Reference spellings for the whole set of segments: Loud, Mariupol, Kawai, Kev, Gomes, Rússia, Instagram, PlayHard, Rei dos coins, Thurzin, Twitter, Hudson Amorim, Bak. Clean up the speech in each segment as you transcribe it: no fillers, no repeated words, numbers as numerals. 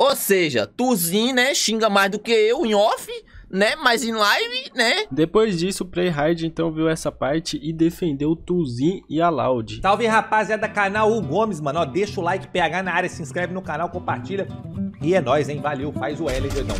Ou seja, Thurzin, né, xinga mais do que eu em off, né, mas em live, né. Depois disso, o PlayHard então viu essa parte e defendeu o Thurzin e a Loud. Salve, rapaziada, canal O Gomes, mano, ó, deixa o like, PH na área, se inscreve no canal, compartilha. E é nóis, hein, valeu, faz o L, doidão.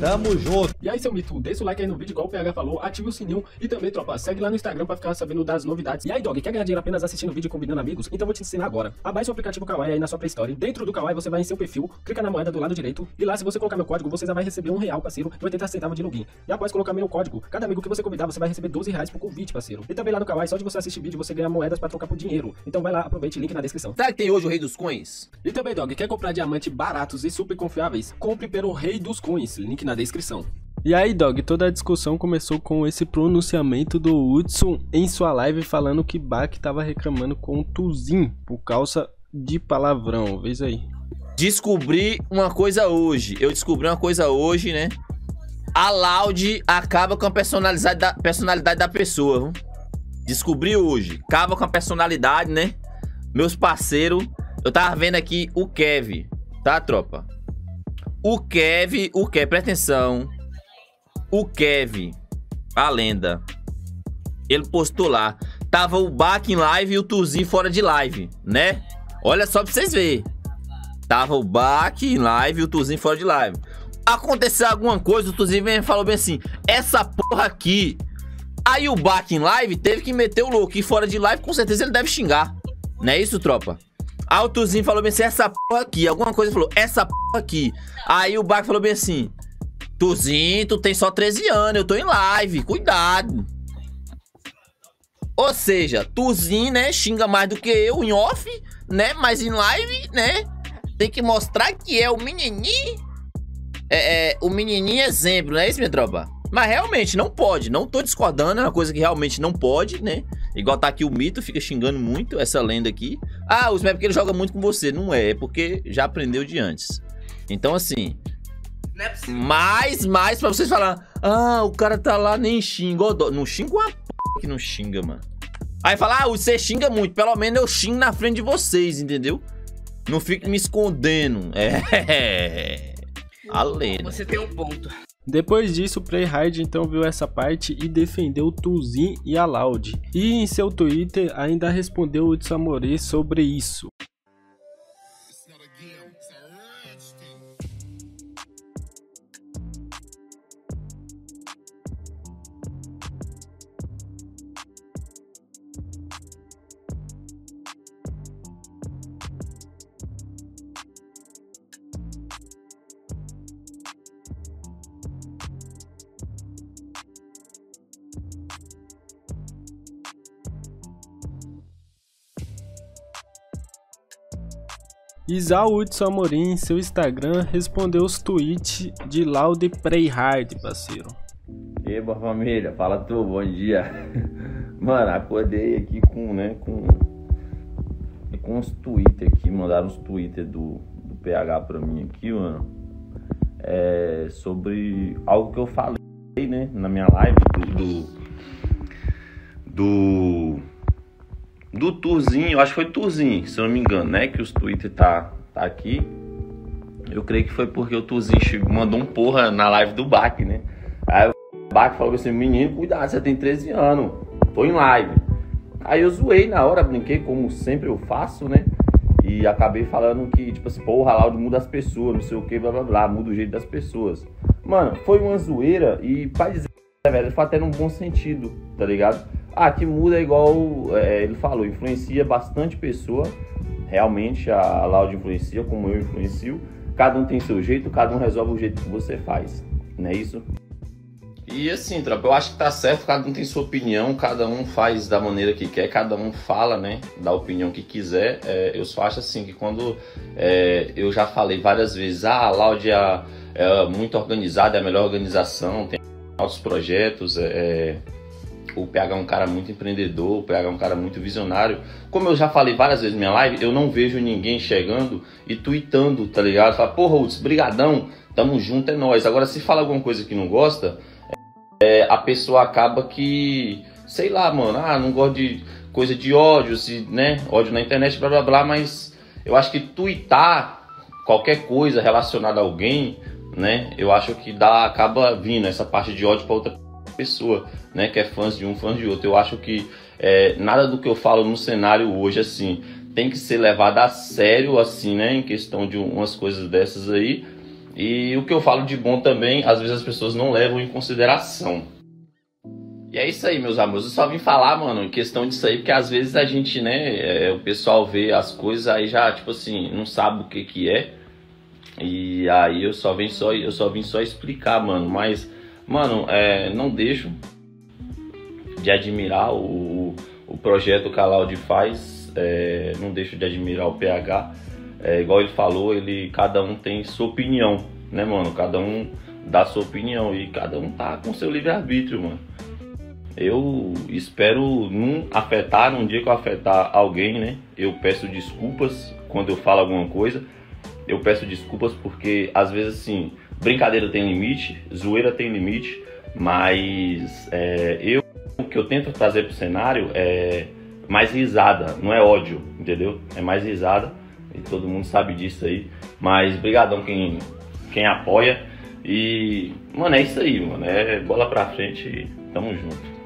Tamo junto. E aí, seu mito, deixa o like aí no vídeo, igual o PH falou, ativa o sininho e também, tropa, segue lá no Instagram pra ficar sabendo das novidades. E aí, dog, quer ganhar dinheiro apenas assistindo vídeo e combinando amigos? Então vou te ensinar agora. Abaixa o aplicativo Kawai aí na sua Play Store. Dentro do Kawai você vai em seu perfil, clica na moeda do lado direito e lá, se você colocar meu código, você já vai receber R$1, parceiro, e 80 centavos de login. E após colocar meu código, cada amigo que você convidar, você vai receber R$12 por convite, parceiro. E também lá no Kawai, só de você assistir vídeo, você ganha moedas pra trocar por dinheiro. Então vai lá, aproveite, link na descrição. Será que tem hoje o Rei dos Coins? E também, dog, quer comprar diamantes baratos e super confiáveis? Compre pelo Rei dos Coins, link na descrição. E aí, dog, toda a discussão começou com esse pronunciamento do Hudson em sua live falando que Bak estava reclamando com o Thurzin por causa de palavrão. Vês aí. Descobri uma coisa hoje. Eu descobri uma coisa hoje, né? A Loud acaba com a personalidade da pessoa. Viu? Descobri hoje. Acaba com a personalidade, né? Meus parceiros, eu tava vendo aqui o Kev, tá, tropa? O Kev, presta atenção. O Kev, a lenda, ele postou lá, tava o Bak em live e o Thurzin fora de live, né? Olha só pra vocês verem. Tava o Bak em live e o Thurzin fora de live. Aconteceu alguma coisa, o Thurzin falou bem assim, essa porra aqui. Aí o Bak em live teve que meter o louco, e fora de live com certeza ele deve xingar. Não é isso, tropa? Aí o Thurzin falou bem assim, essa porra aqui. Alguma coisa falou, essa porra aqui. Aí o Bak falou bem assim, Thurzin, tu tem só 13 anos, eu tô em live, cuidado. Ou seja, Thurzin, né, xinga mais do que eu em off, né, mas em live, né, tem que mostrar que é o menininho, o menininho exemplo, não é isso, minha tropa? Mas realmente não pode, não tô discordando, é uma coisa que realmente não pode, né, igual tá aqui o mito, fica xingando muito essa lenda aqui. Ah, é porque ele joga muito com você, não é, é porque já aprendeu de antes. Então assim... Mais pra vocês falar, ah, o cara tá lá, nem xinga. Não xinga uma p... que não xinga, mano. Aí fala, ah, você xinga muito. Pelo menos eu xingo na frente de vocês, entendeu? Não fique me escondendo. É. A lenda. Você tem um ponto. Depois disso, o PlayHard então viu essa parte e defendeu o Thurzin e a Loud. E em seu Twitter ainda respondeu o Hudson Amorim sobre isso. Hudson Amorim, em seu Instagram, respondeu os tweets de Loud e PlayHard, parceiro. Eba, família, fala tu, bom dia. Mano, acordei aqui com, né, com uns Twitter aqui, mandaram uns Twitter do PH pra mim aqui, mano. É, sobre algo que eu falei, né, na minha live do Thurzin, eu acho que foi Thurzin, se eu não me engano, né? Que os Twitter tá aqui. Eu creio que foi porque o Thurzin mandou um porra na live do Bak, né? Aí o Bak falou assim, menino, cuidado, você tem 13 anos, tô em live. Aí eu zoei na hora, brinquei, como sempre eu faço, né? E acabei falando que, tipo assim, porra, Loud muda as pessoas, não sei o que, blá blá blá, muda o jeito das pessoas. Mano, foi uma zoeira e, pra dizer, velho, foi até num bom sentido, tá ligado? Ah, que muda é igual ele falou, influencia bastante pessoa, realmente a Loud influencia, como eu influencio, cada um tem seu jeito, cada um resolve o jeito que você faz, não é isso? E assim, tropa, eu acho que tá certo, cada um tem sua opinião, cada um faz da maneira que quer, cada um fala, né, da opinião que quiser, eu só acho assim, que quando eu já falei várias vezes, ah, a Loud é muito organizada, é a melhor organização, tem altos projetos, o PH é um cara muito empreendedor, o PH é um cara muito visionário. Como eu já falei várias vezes na minha live, eu não vejo ninguém chegando e tweetando, tá ligado? Fala, porra, Hudson, brigadão, tamo junto, é nóis. Agora, se fala alguma coisa que não gosta, a pessoa acaba que, sei lá, mano, ah, não gosto de coisa de ódio, né? Ódio na internet, blá blá blá, mas eu acho que tweetar qualquer coisa relacionada a alguém, né, eu acho que acaba vindo essa parte de ódio para outra pessoa, né, que é fãs de um, fãs de outro. Eu acho que nada do que eu falo no cenário hoje, assim, tem que ser levado a sério, assim, né, em questão de umas coisas dessas aí. E o que eu falo de bom também, às vezes as pessoas não levam em consideração. E é isso aí, meus amores. Eu só vim falar, mano, em questão disso aí, porque às vezes a gente, né, o pessoal vê as coisas aí já, tipo assim, não sabe o que que é. E aí eu só vim só explicar, mano. Mas, mano, não deixo de admirar o projeto que a Loud faz. Não deixo de admirar o PH. Igual ele falou, cada um tem sua opinião, né, mano? Cada um dá sua opinião e cada um tá com seu livre-arbítrio, mano. Eu espero não afetar, num dia que eu afetar alguém, né? Eu peço desculpas quando eu falo alguma coisa. Eu peço desculpas porque, às vezes, assim, brincadeira tem limite, zoeira tem limite. Mas o que eu tento trazer pro cenário é mais risada, não é ódio, entendeu? É mais risada. E todo mundo sabe disso aí. Mas brigadão quem apoia. E, mano, é isso aí, mano. É bola pra frente e tamo junto.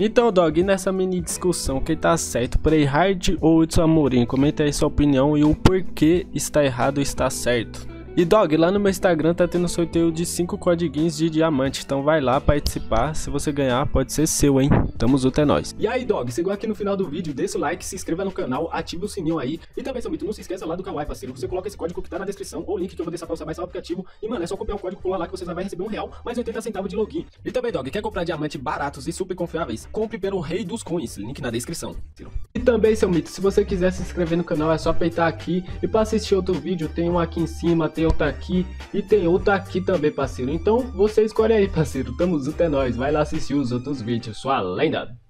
Então, Dog, nessa mini discussão, quem tá certo, PlayHard ou Hudson Amorim? Comenta aí sua opinião e o porquê está errado ou está certo. E, Dog, lá no meu Instagram tá tendo um sorteio de 5 codiguinhos de diamante. Então vai lá participar. Se você ganhar, pode ser seu, hein? Tamo junto, é nóis. E aí, Dog, chegou aqui no final do vídeo, deixa o like, se inscreva no canal, ativa o sininho aí. E também, seu mito, não se esqueça lá do Kawai, parceiro. Você coloca esse código que tá na descrição, ou o link que eu vou deixar pra você baixar o aplicativo. E, mano, é só copiar o código, pular lá que você já vai receber R$1, mais 80 centavos de login. E também, Dog, quer comprar diamante baratos e super confiáveis? Compre pelo Rei dos Coins, link na descrição. E também, seu mito, se você quiser se inscrever no canal, é só apertar aqui. E pra assistir outro vídeo, tem um aqui em cima, tem outro aqui e tem outro aqui também, parceiro. Então, você escolhe aí, parceiro. Tamo junto, é nóis. Vai lá assistir os outros vídeos, sua lenda.